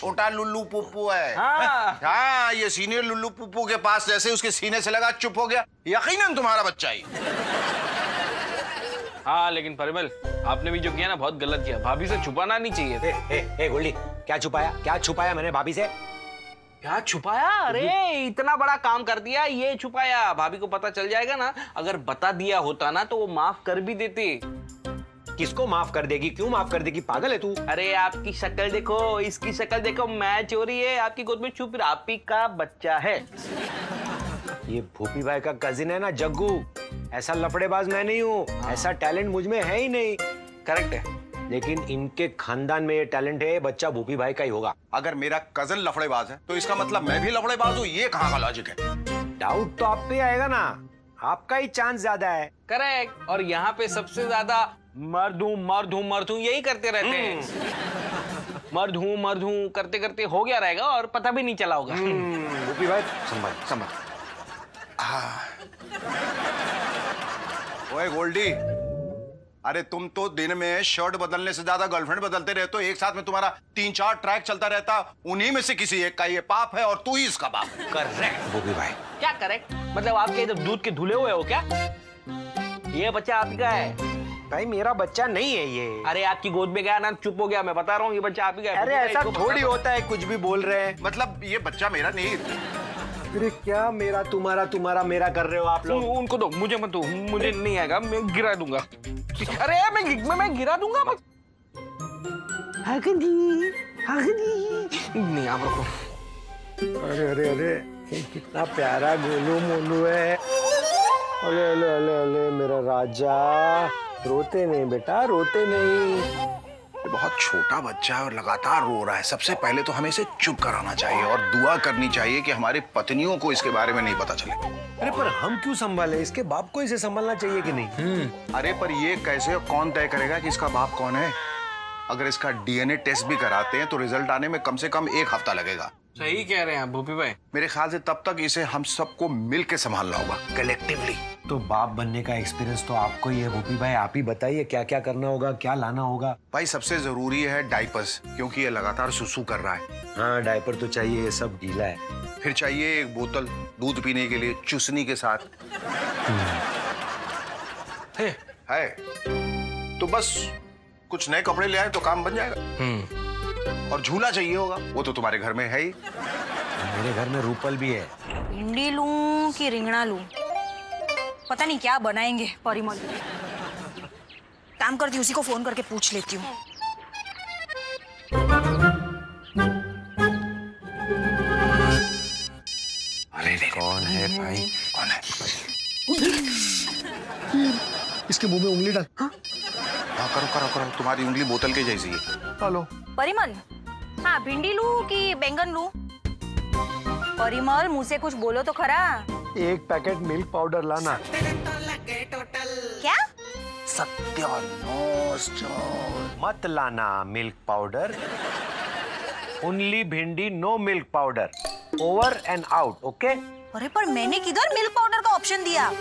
छोटा लुल्लू पुप्पू है। हाँ ये सीनियर लुल्लू पुप्पू के पास जैसे उसके सीने से लगा चुप हो गया, यकीनन तुम्हारा बच्चा ही। हाँ लेकिन परिमल आपने भी जो किया ना बहुत गलत किया, भाभी से छुपाना नहीं चाहिए। ए, ए, ए, गोल्डी क्या छुपाया, क्या छुपाया मैंने भाभी से? क्या छुपाया? अरे इतना बड़ा काम कर दिया, ये छुपाया। भाभी को पता चल जाएगा ना, अगर बता दिया होता ना तो वो माफ कर भी देती। किसको माफ कर देगी, क्यों माफ कर देगी, पागल है तू? अरे आपकी शक्ल देखो, इसकी शक्ल देखो, मैच हो रही है। आपकी गोद में छुप रहा आप ही का बच्चा है। ये भूपी भाई का कजिन है ना जग्गू, ऐसा लफड़ेबाज मैं नहीं हूँ, ऐसा टैलेंट मुझ में है ही नहीं। करेक्ट है, लेकिन इनके खानदान में ये टैलेंट है, बच्चा भूपी भाई का ही होगा। अगर मेरा कजन लफड़ेबाज है तो इसका मतलब मैं भी लफड़ेबाज हूँ, ये कहाँ का लॉजिक है? डाउट तो आप पे आएगा ना, आपका ही चांस ज्यादा है। करेक्ट, और यहाँ पे सबसे ज्यादा मर्द हूँ यही करते रहते हैं। मर्द हूँ करते करते हो गया रहेगा और पता भी नहीं चला होगा। भूपी भाई संभल। ओए गोल्डी, अरे तुम तो दिन में शर्ट बदलने से ज्यादा गर्लफ्रेंड बदलते रहते हो। एक साथ में तुम्हारा 3-4 ट्रैक चलता रहता, उन्हीं में से किसी एक का ये पाप है और तू ही इसका बाप। करेक्ट भूपी भाई, क्या करेक्ट? मतलब आपके इधर दूध के धुले हुए हो क्या? ये बच्चा आपका है? भाई मेरा बच्चा नहीं है ये। अरे आपकी गोद में गया ना चुप हो गया, मैं बता रहा हूँ ये बच्चा आपकी है। अरे ऐसा थोड़ी होता है, कुछ भी बोल रहे हैं। मतलब ये बच्चा मेरा नहीं। अरे क्या मेरा तुम्हारा मेरा कर रहे हो आप लोग? उनको दो, मुझे मत दो, मुझे नहीं आएगा, मैं गिरा दूंगा। अरे मैं गिरा दूंगा बस। नहीं आप रखो। अरे अरे अरे कितना प्यारा गोलू मोलू है। अरे अरे अरे अरे मेरा राजा, रोते नहीं बेटा, रोते नहीं। बहुत छोटा बच्चा है और लगातार रो रहा है। सबसे पहले तो हमें इसे चुप कराना चाहिए और दुआ करनी चाहिए कि हमारी पत्नियों को इसके बारे में नहीं पता चले। अरे पर हम क्यों संभाले, इसके बाप को इसे संभालना चाहिए कि नहीं? अरे पर ये कैसे, कौन तय करेगा कि इसका बाप कौन है? अगर इसका DNA टेस्ट भी कराते हैं तो रिजल्ट आने में कम से कम 1 हफ्ता लगेगा। सही कह रहे हैं भूपी भाई, मेरे ख्याल से तब तक इसे हम सबको मिल के संभालना होगा कलेक्टिवली। तो बाप बनने का एक्सपीरियंस तो आपको ही है भूपी भाई, आप ही बताइए क्या क्या करना होगा, क्या लाना होगा? भाई सबसे जरूरी है डायपर्स, क्योंकि ये लगातार सुसु कर रहा है। हाँ डायपर तो चाहिए, ये सब गीला है। फिर चाहिए 1 बोतल दूध पीने के लिए चुसनी के साथ है। तो बस कुछ नए कपड़े ले आए तो काम बन जाएगा। और झूला चाहिए होगा, वो तो तुम्हारे घर में है ही। मेरे घर में रूपल भी है। भिंडी लूं कि रिंगना लूं, पता नहीं क्या बनाएंगे परिमल। काम करती हूँ, उसी को फोन करके पूछ लेती हूँ। अरे कौन है भाई, कौन है? इसके मुंह में उंगली डाल। हाँ करो करो करो, तुम्हारी उंगली बोतल के जैसी है। हेलो परिमल, हाँ भिंडी लू कि बैंगन लू? परिमल मुँह से कुछ बोलो तो खरा। 1 पैकेट मिल्क पाउडर लाना। क्या? सत्यानाश, मत लाना मिल्क पाउडर। ओनली भिंडी, no milk powder, over and out. Okay? अरे पर मैंने किधर मिल्क पाउडर का ऑप्शन दिया?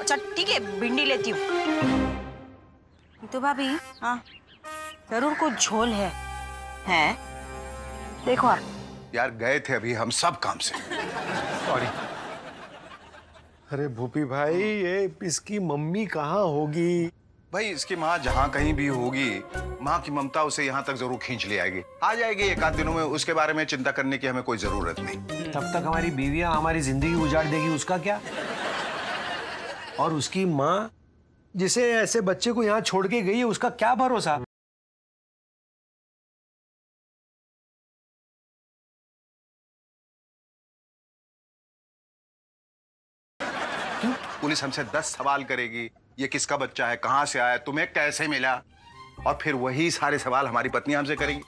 अच्छा ठीक है भिंडी लेती हूँ। तो भाभी हाँ जरूर कुछ झोल है, हैं? देखो आप यार गए थे अभी हम सब काम से। सॉरी। अरे भूपी भाई ये इसकी मम्मी कहाँ होगी? भाई इसकी माँ जहाँ कहीं भी होगी, माँ की ममता उसे यहाँ तक जरूर खींच ले आएगी। आ जाएगी 1-8 दिनों में, उसके बारे में चिंता करने की हमें कोई जरूरत नहीं। तब तक हमारी बीवियाँ हमारी जिंदगी उजाड़ देगी, उसका क्या? और उसकी माँ जिसे ऐसे बच्चे को यहाँ छोड़ के गई है, उसका क्या भरोसा? पुलिस हमसे 10 सवाल करेगी, ये किसका बच्चा है, कहाँ से आया, तुम्हें कैसे मिला, और फिर वही सारे सवाल हमारी पत्नी हमसे करेगी।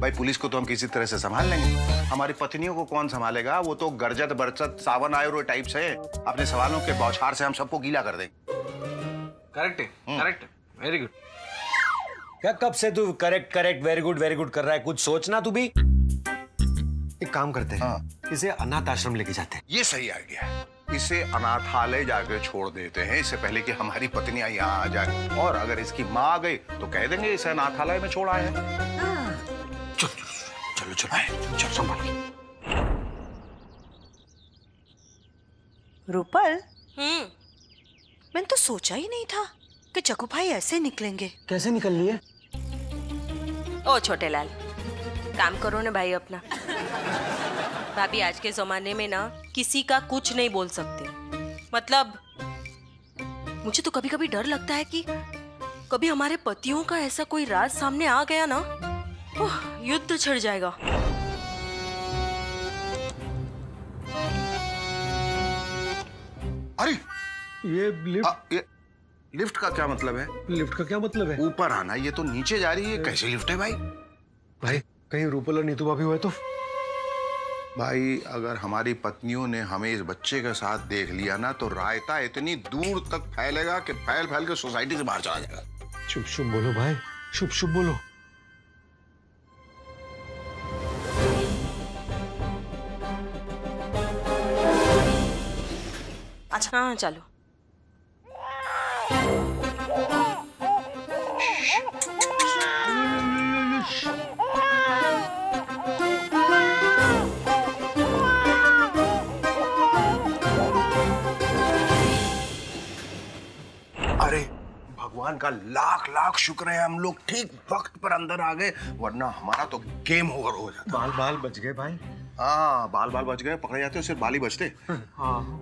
भाई पुलिस को तो हम किसी तरह से संभाल लेंगे, हमारी पत्नियों को कौन संभालेगा? वो तो गरजत बरसत सावन आयो टाइप से अपने सवालों के बौछार से हम सबको गीला कर देंगे। करेक्ट है, करेक्ट है, वेरी गुड। क्या कब से तू करेक्ट करेक्ट वेरी गुड कर रहा है? कुछ सोचना तू भी। एक काम करते हैं, हाँ। इसे अनाथ आश्रम लेके जाते हैं। ये सही आइडिया है, इसे अनाथालय जाकर छोड़ देते हैं, इससे पहले कि हमारी पत्नियां यहाँ आ जाए। और अगर इसकी माँ आ गई तो कह देंगे इसे अनाथालय में छोड़ा है। हाँ। संभालो, चलो चल संभालो। रूपल, मैंने तो सोचा ही नहीं था कि चकू भाई ऐसे निकलेंगे। कैसे निकल लिए? ओ छोटे लाल, काम करो ना भाई अपना। भाभी आज के जमाने में ना किसी का कुछ नहीं बोल सकते। मतलब मुझे तो कभी कभी डर लगता है कि कभी हमारे पतियों का ऐसा कोई राज सामने आ गया ना, युद्ध छिड़ जाएगा। अरे ये लिफ्ट का क्या मतलब है? लिफ्ट का क्या मतलब है? ऊपर आना, ये तो नीचे जा रही है। कैसे लिफ्ट है भाई? भाई कहीं रूपल और नीतू भाभी हुए तो? भाई अगर हमारी पत्नियों ने हमें इस बच्चे के साथ देख लिया ना तो रायता इतनी दूर तक फैलेगा कि फैल फैल के सोसाइटी से बाहर चला जाएगा। शुभ शुभ बोलो भाई, शुभ शुभ बोलो। अच्छा हाँ चलो। अरे भगवान का लाख लाख शुक्र है हम लोग ठीक वक्त पर अंदर आ गए, वरना हमारा तो गेम ओवर हो जाता। बाल बाल बच गए भाई। हाँ बाल बाल बच गए, पकड़े जाते हो सिर्फ बाल ही बचते। हाँ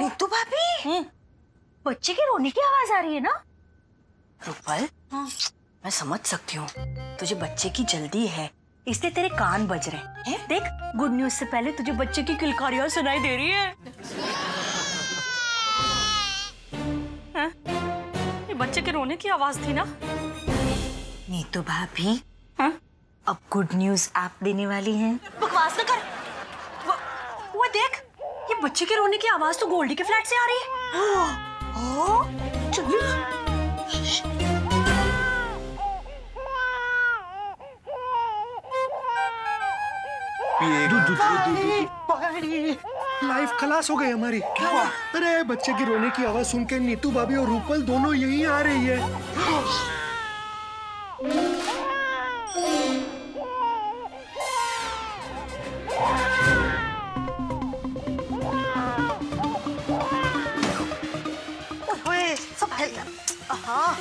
नीतू भाभी, बच्चे की रोने की आवाज आ रही है ना? रूपल, मैं समझ सकती हूँ तुझे बच्चे की जल्दी है, इसलिए तेरे कान बज रहे हैं। देख गुड न्यूज से पहले तुझे बच्चे की किलकारियां सुनाई दे रही है। ये बच्चे के रोने की आवाज थी ना? नीतू भाभी अब गुड न्यूज आप देने वाली हैं। बकवास न कर। वो देख, ये बच्चे के रोने की आवाज तो गोल्डी के फ्लैट से आ रही है। चलो लाइफ खलास हो गई हमारी। अरे बच्चे की रोने की आवाज सुन के नीतू भाभी और रूपल दोनों यहीं आ रही है। हाँ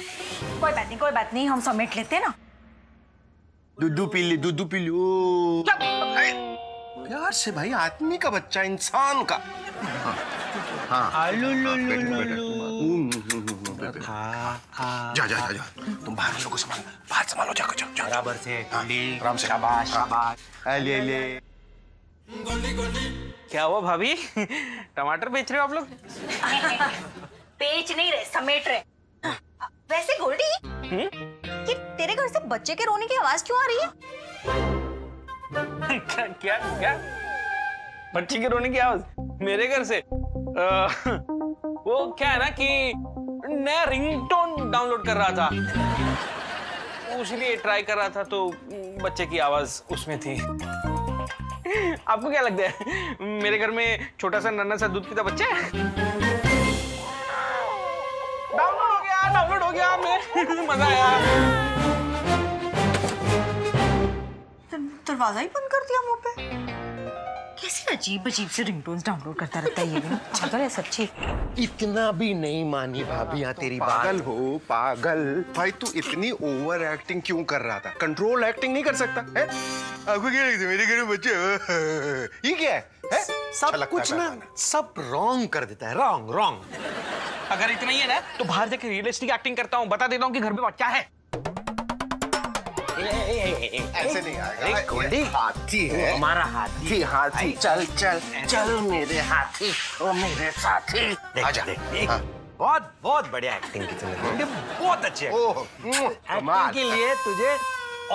कोई बात नहीं हम समेट लेते ना। दूधू पी लो प्यार से भाई, आदमी का बच्चा, इंसान का। जा जा जा तुम बाहर लोगों को संभालो, बाहर संभालो, जाओ जाओ बराबर से आराम से। शाबाश शाबाश। ले ले क्या हुआ भाभी, टमाटर बेच रहे हो आप लोग? बेच नहीं रहे, समेट रहे। वैसे गोल्डी, कि तेरे घर से बच्चे के रोने की आवाज क्यों आ रही है? क्या क्या क्या बच्चे के रोने की आवाज मेरे घर से? वो क्या है ना कि नया रिंगटोन डाउनलोड कर रहा था, उसलिए ट्राई कर रहा था तो बच्चे की आवाज उसमें थी। आपको क्या लगता है मेरे घर में छोटा सा नन्हा सा दूध पीता बच्चा है? डाउनलोड हो गया मैं। मजा आया। दरवाजा ही बंद कर दिया मुंह पे। कैसी अजीब अजीब से रिंगटोन्स डाउनलोड करता रहता है ये पागल है सच्ची। इतना भी नहीं मानी भाभी यहाँ तेरी बात। पागल हो पागल भाई, तू इतनी ओवर एक्टिंग क्यों कर रहा था? कंट्रोल एक्टिंग नहीं कर सकता है? आपको क्या लगता है मेरे घर में बच्चे ये क्या है? सब कुछ ना सब रॉन्ग कर देता है, रॉन्ग रॉन्ग। अगर इतना ही है ना तो बाहर जाके रियलिस्टिक एक्टिंग करता हूँ, बता देता हूँ कि घर में बच्चा है। ऐसे नहीं आएगा। गोल्डी हाथी है हमारा, हाथी हाथी चल चल चल मेरे हाथी ओ मेरे साथी। आजा बहुत बहुत बढ़िया एक्टिंग की तुमने, बहुत अच्छे एक्टिंग के लिए तुझे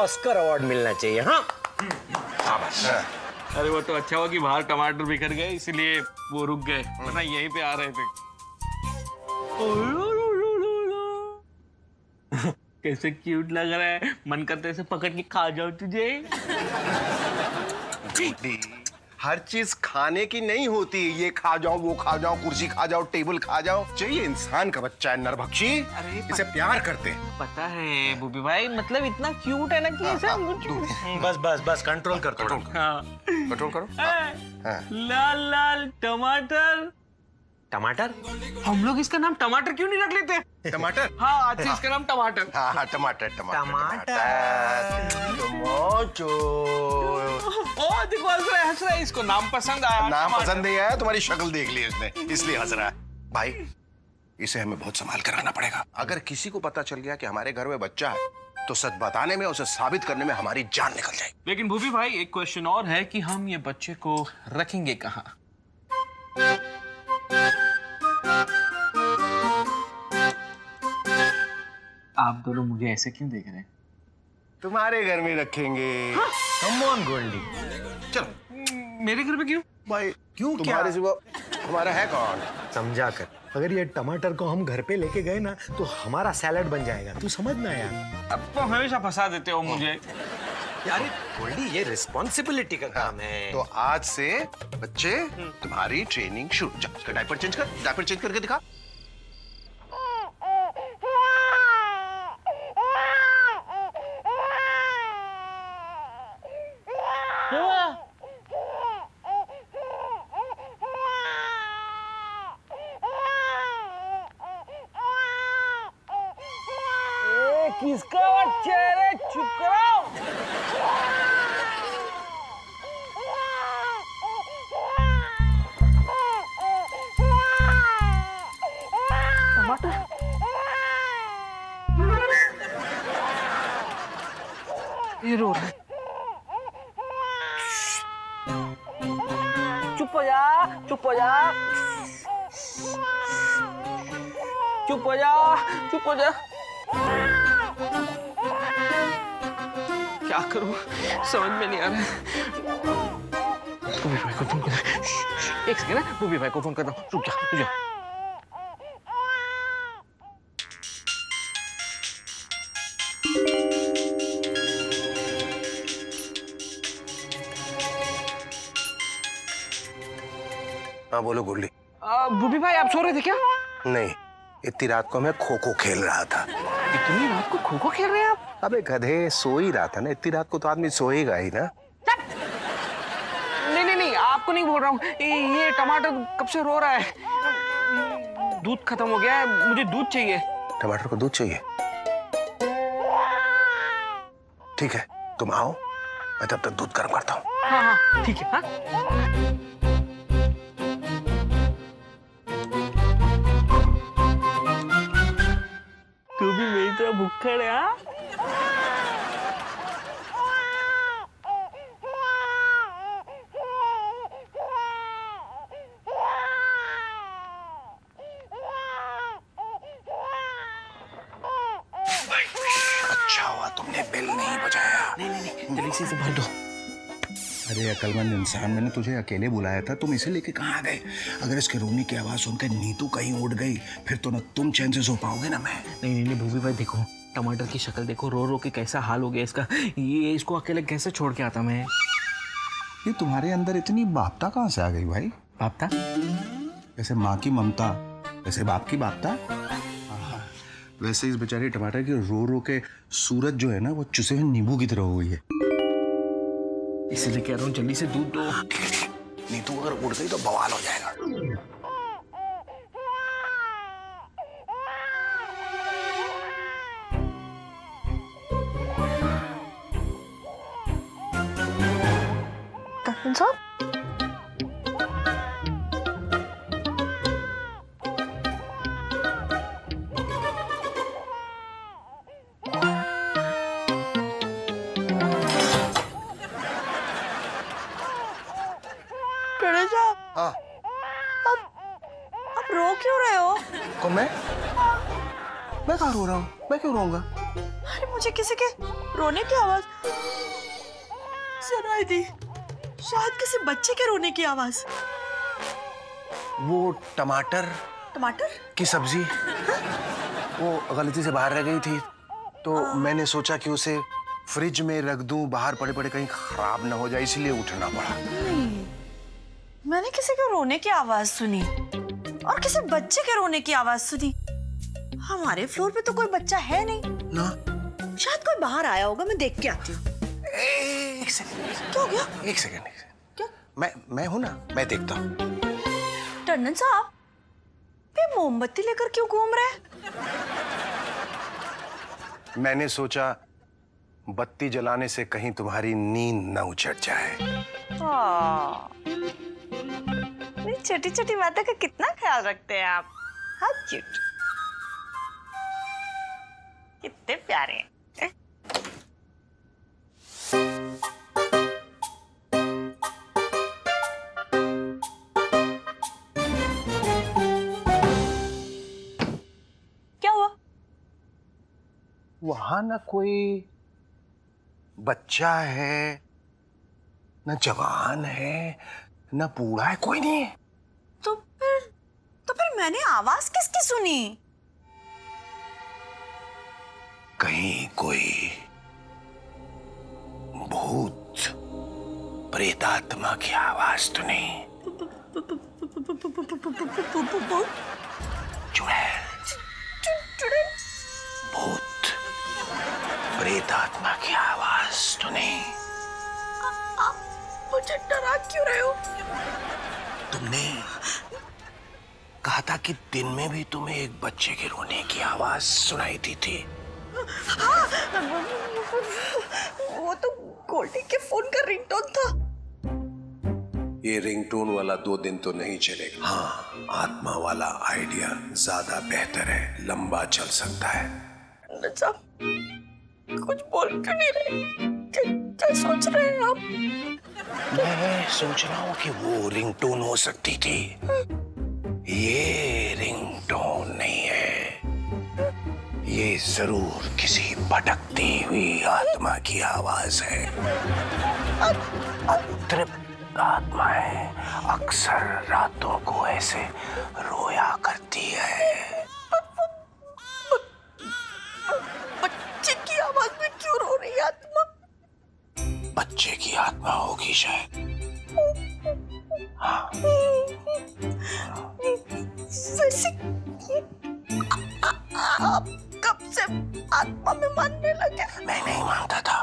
ऑस्कर अवार्ड मिलना चाहिए। हाँ अरे वो तो अच्छा हुआ कि बाहर टमाटर बिखर गए इसलिए वो रुक गए, वरना यहीं पे आ रहे थे। कैसे क्यूट लग रहा है, मन करता है इसे पकड़ के खा जाओ तुझे। गोल्डी, हर चीज खाने की नहीं होती, ये खा जाओ, वो खा जाओ, कुर्सी खा जाओ, टेबल खा जाओ, चाहिए इंसान का बच्चा है नरभक्षी, इसे प्यार करते हैं। पता है भूपी भाई, मतलब इतना क्यूट है ना कि ऐसा बस बस बस कंट्रोल कर, कंट्रोल करो। लाल लाल टमाटर, टमाटर हम लोग इसका नाम टमाटर क्यों नहीं रख लेते? टमाटर, हाँ आज से इसका नाम टमाटर। हाँ टमाटर टमाटर। देखो हंस रहा है, हंस रहा है, इसको नाम पसंद आया, नाम पसंद नहीं आया, तुम्हारी शक्ल देख ली इसने, इसलिए हंस रहा है। भाई इसे हमें बहुत संभाल कर रखना पड़ेगा, अगर किसी को पता चल गया कि हमारे घर में बच्चा है तो सच बताने में, उसे साबित करने में हमारी जान निकल जाएगी। लेकिन भूपी भाई एक क्वेश्चन और है कि हम ये बच्चे को रखेंगे कहाँ? आप दोनों मुझे ऐसे क्यों देख रहे हैं? तुम्हारे घर में रखेंगे। कम ऑन गोल्डी, चलो। मेरे घर में क्यों? भाई क्यों, तुम्हारे सिवा हमारा है कौन? समझा कर, अगर ये टमाटर को हम घर पे लेके गए ना तो हमारा सैलेड बन जाएगा, तू समझ ना यार। अब तो हमेशा फंसा देते हो मुझे यार। गोल्डी ये रिस्पॉन्सिबिलिटी का काम है। तो आज से बच्चे तुम्हारी ट्रेनिंग शुरू। जा डायपर चेंज कर, डायपर चेंज करके दिखा। किसका बच्चा है रे? चुप कराओ। टमाटर, ये रो रहा है। चुप हो जा, चुप हो जा, चुप हो जा, चुप हो जा। क्या करूं समझ में नहीं आ रहा है। भूपी भाई को फोन कर, एक सेकंड, भूपी भाई को फोन करता हूं। रुक जा, रुक जा। हाँ बोलो गोल्डी। भूपी भाई आप सो रहे थे क्या? नहीं, इतनी रात को मैं खो खो खेल रहा था। इतनी रात को खो खो खेल रहे हैं आप? अबे गधे, सो ही रहा था ना, इतनी रात को तो आदमी सोएगा ही ना। नहीं नहीं नहीं, आपको नहीं बोल रहा हूँ, ये टमाटर कब से रो रहा है। दूध खत्म हो गया है, मुझे दूध चाहिए। टमाटर को दूध चाहिए? ठीक है तुम आओ, मैं तब तक दूध गर्म करता हूँ। हाँ हाँ ठीक है। हाँ खड़े, अच्छा हुआ तुमने बेल नहीं बजाया। नहीं नहीं नहीं, जल्दी से भर दो। अरे अकलमंद इंसान, मैंने तुझे अकेले बुलाया था, तुम इसे लेके कहाँ गए? अगर इसके रोने की आवाज सुनकर नीतू कहीं उड़ गई फिर तो ना तुम चैन से सो पाओगे ना मैं। नहीं नहीं नहीं भूपी भाई देखो, टमाटर की शक्ल देखो, रो रो के कैसा हाल हो गया इसका। ये इसको अकेले कैसे छोड़ के आता मैं? ये तुम्हारे अंदर इतनी बापता कहाँ से आ गई भाई? बापता जैसे माँ की ममता, जैसे बाप की बापता, वैसे इस बेचारे टमाटर की रो रो के सूरत जो है ना वो चुसे हुए नींबू की तरह हो गई है। इसलिए कह रहा हूँ जल्दी से दूध दो, नहीं तो अगर उड़ गई तो बवाल हो जाएगा। आप रो क्यों रहे हो? कौन? मैं कहाँ रो रहा हूँ? मैं क्यों रोऊंगा? अरे मुझे किसी के रोने की आवाज सुनाई दी, शायद किसी बच्चे के रोने की आवाज। वो टमाटर, टमाटर की सब्जी, वो गलती से बाहर रह गई थी तो मैंने सोचा कि उसे फ्रिज में रख दूं, बाहर पड़े पड़े कहीं खराब ना हो जाए, इसलिए उठना पड़ा। मैंने किसी के रोने की आवाज सुनी और किसी बच्चे के रोने की आवाज सुनी। हमारे फ्लोर पे तो कोई बच्चा है नहीं ना, शायद कोई बाहर आया होगा, मैं देख के आती हूँ। एक सेकंड, क्या हो गया? एक सेकंड, एक सेकंड, क्या? मैं हूँ ना, मैं देखता हूँ। टंडन साहब, ये मोमबत्ती लेकर क्यों घूम रहे? मैंने सोचा बत्ती जलाने से कहीं तुम्हारी नींद न उचट जाए। नहीं, छोटी छोटी बातों का कितना ख्याल रखते हैं आप। हाँ, क्यूट, कितने प्यारे हैं। वहाँ ना कोई बच्चा है, ना जवान है, ना बूढ़ा है, कोई नहीं है। तो फिर मैंने आवाज किसकी सुनी? कहीं कोई भूत प्रेतात्मा की आवाज तो नहीं? चुड़ैल, भूत प्रेतात्मा की आवाज तो नहीं? आप मुझे डरा क्यों रहे हो? तुमने कहा था कि दिन में भी तुम्हें एक बच्चे के रोने की आवाज सुनाई दी थी। हाँ, वो तो गोल्डी के फोन का रिंगटोन था। ये रिंगटोन वाला 2 दिन तो नहीं चलेगा। हाँ, आत्मा वाला आइडिया ज्यादा बेहतर है, लंबा चल सकता है। कुछ बोल क्यों नहीं रहे? क्या सोच रहे हैं आप? मैं सोच रहा हूँ कि वो रिंगटोन हो सकती थी, ये रिंगटोन नहीं है। ये जरूर किसी भटकती हुई आत्मा की आवाज है। अतृप्त आत्माएं अक्सर रातों को ऐसे रोया करती है। बच्चे की आत्मा होगी शायद। हाँ। वैसे आप कब से आत्मा में मानने लगे? मैं नहीं मानता था,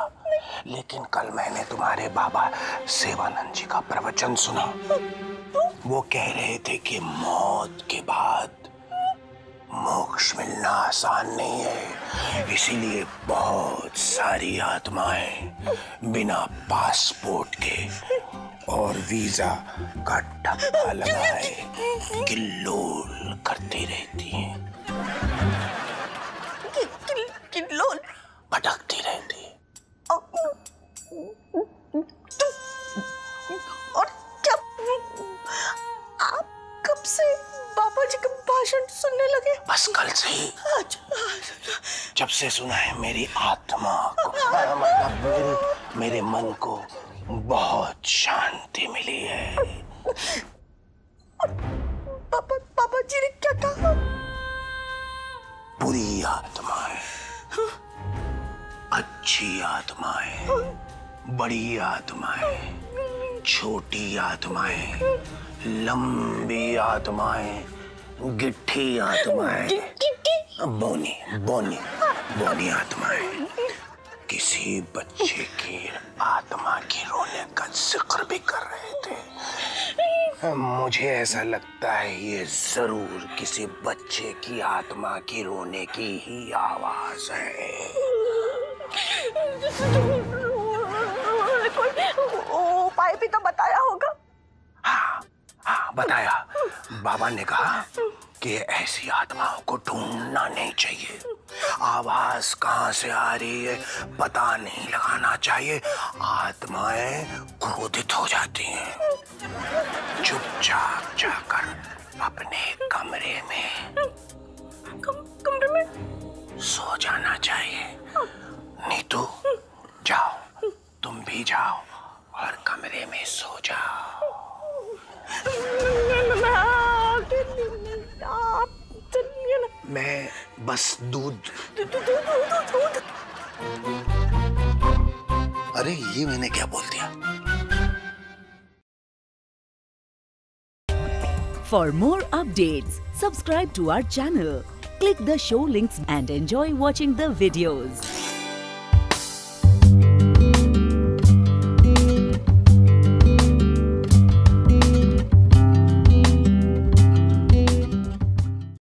लेकिन कल मैंने तुम्हारे बाबा सेवानंद जी का प्रवचन सुना। वो कह रहे थे कि मौत के बाद मोक्ष मिलना आसान नहीं है, इसीलिए बहुत सारी आत्माएं बिना पासपोर्ट के और वीजा का ठप्पा लगाए किल्लोल करती रहती हैं। किल्लोल भटकती रहती है। और क्या आप कब से बाबा जी का भाषण सुनने लगे? बस कल से ही। जब से सुना है मेरी आत्मा को, मतलब मेरे मन को बहुत शांति मिली है। बाबा जी ने क्या कहा? बुरी आत्माएं, अच्छी आत्माएं, बड़ी आत्माएं, छोटी आत्माएं, लंबी आत्माएं, गिट्ठी आत्माएं, बोनी आत्माएं। किसी बच्चे की आत्मा की रोने का जिक्र भी कर रहे थे। मुझे ऐसा लगता है ये जरूर किसी बच्चे की आत्मा की रोने की ही आवाज है। कोई उपाय भी तो बताया होगा? हाँ, बताया। बाबा ने कहा कि ऐसी आत्माओं को ढूंढना नहीं चाहिए, आवाज कहाँ से आ रही है पता नहीं लगाना चाहिए, आत्माएं क्रोधित हो जाती हैं। चुपचाप जाकर अपने कमरे में सो जाना चाहिए। नीतू, जाओ, तुम भी जाओ और कमरे में सो जाओ। मैं बस दूध। अरे ये मैंने क्या बोल दिया? For more updates, subscribe to our channel, click the show links and enjoy watching the videos.